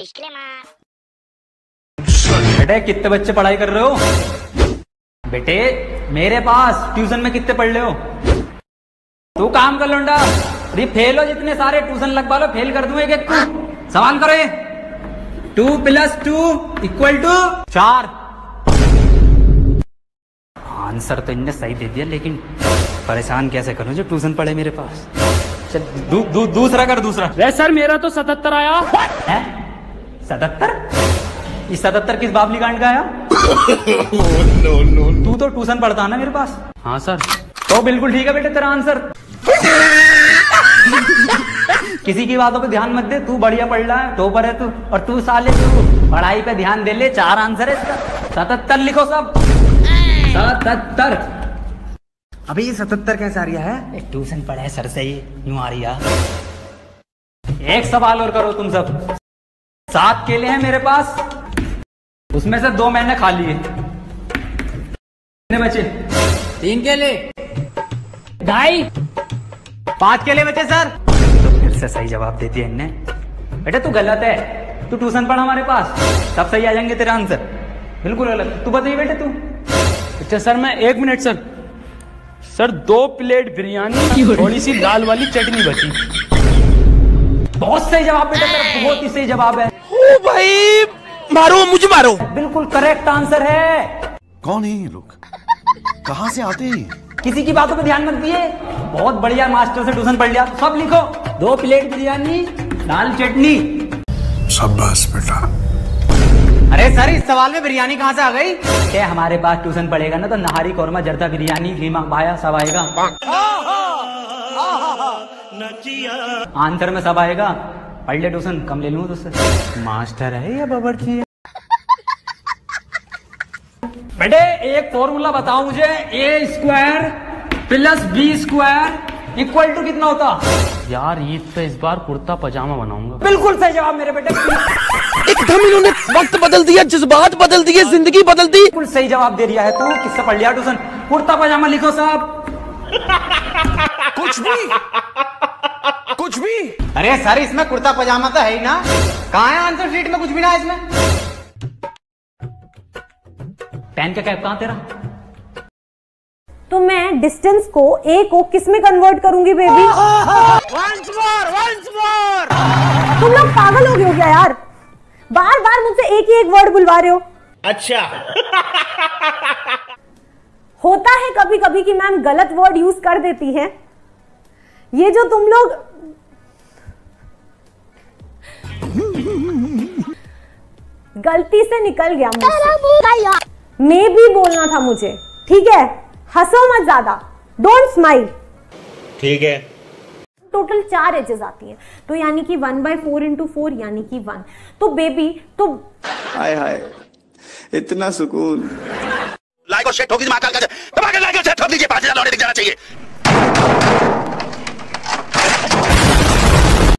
Disclaimer. बेटे कितने बच्चे पढ़ाई कर रहे हो? बेटे मेरे पास ट्यूशन में कितने पढ़ रहे हो? तू काम कर लौंडा, अरे फेल हो जितने सारे, ट्यूशन लगवा लो, फेल कर दूंगा एक एक को। सवाल करो, 2 + 2 = 4। आंसर तो इनने सही दे दिया, लेकिन परेशान कैसे करूं जो ट्यूशन पढ़े मेरे पास। चल दूसरा कर, दूसरा। वैसे सर मेरा तो 77 आया है। 77? इस 77 किस बाबली कांड का आया? तू तो ट्यूशन पढ़ता है ना मेरे पास। हाँ सर। तो बिल्कुल ठीक है बेटे तेरा आंसर। किसी की बातों पे ध्यान मत दे, तू बढ़िया पढ़ रहा है, टॉपर है तू, और तू साले तू पढ़ाई पे ध्यान दे ले। 4 आंसर है इसका। 77 लिखो सब, 77। अभी ये 77 कैसे आ रही है? ट्यूशन पढ़ा है सर से ही यूं आ रही है। एक सवाल और करो तुम सब। 7 केले हैं मेरे पास, उसमें से 2 मैंने खा लिए, कितने बचे? 3 केले, 2.5, 5 केले बचे सर। तो फिर से सही जवाब दे दिया इनने। बेटा तू गलत है, तू ट्यूशन पढ़ा हमारे पास, तब सही आ जाएंगे तेरा आंसर। बिल्कुल गलत। तू बताइए बेटे तू। अच्छा सर मैं 1 minute sir. Sir 2 plate biryani, थोड़ी सी दाल वाली चटनी बची। बहुत सही जवाब बेटा तेरा, बहुत ही सही जवाब है। ओ भाई मारो, मुझे मारो। बिल्कुल करेक्ट आंसर है। कौन है ये लोग, कहाँ से आते हैं? किसी की बातों पे ध्यान मत दिए, बहुत बढ़िया मास्टर से ट्यूशन पढ़ लिया। सब लिखो, 2 प्लेट बिरयानी, दाल चटनी। शाबाश बेटा। अरे सर इस सवाल में बिरयानी कहाँ से आ गई? क्या हमारे पास ट्यूशन पड़ेगा ना तो नहारी कौरमा जर्दा बिरयानी खीमा भाया सब आएगा। आंसर में सब आएगा। पढ़ ले ट्यूशन, कम ले लूँ तुझसे। मास्टर है या बावर्ची है? बेटे एक फॉर्मूला बताओ मुझे, A² + B² कितना होता? यार ईद पे इस बार कुर्ता पजामा बनाऊंगा। बिल्कुल सही जवाब मेरे बेटे। एकदम इन्होंने वक्त बदल दिया, जज्बात बदल दिए, जिंदगी बदल दी। बिल्कुल सही जवाब दे दिया है तू। किससे पढ़ लिया ट्यूशन? कुर्ता पजामा लिखो साहब। कुछ भी, कुछ भी। अरे सर इसमें कुर्ता पजामा तो है ही ना, कहाँ है आंसर शीट में? कुछ भी ना इसमें। पेन का कैप कहाँ तेरा? तो मैं डिस्टेंस को A को किस में कन्वर्ट करूंगी बेबी? Once more। तुम लोग पागल हो गए हो क्या यार? बार बार मुझसे एक ही एक वर्ड बुलवा रहे हो। अच्छा। होता है कभी कभी कि मैम गलत वर्ड यूज कर देती हैं। ये जो तुम लोग गलती से निकल गया मुझसे। मैं भी बोलना था मुझे, ठीक है? हंसो मत ज्यादा, डोंट स्माइल, ठीक है? टोटल 4 एजेस आती हैं, तो यानी कि 1/4 × 4 यानी कि 1। तो बेबी तो हाय हाय इतना सुकून। लाइक और शेयर ठोक दीजिए, धमाके लाइक और शेयर ठोक दीजिए, 5000 और दिख जाना चाहिए।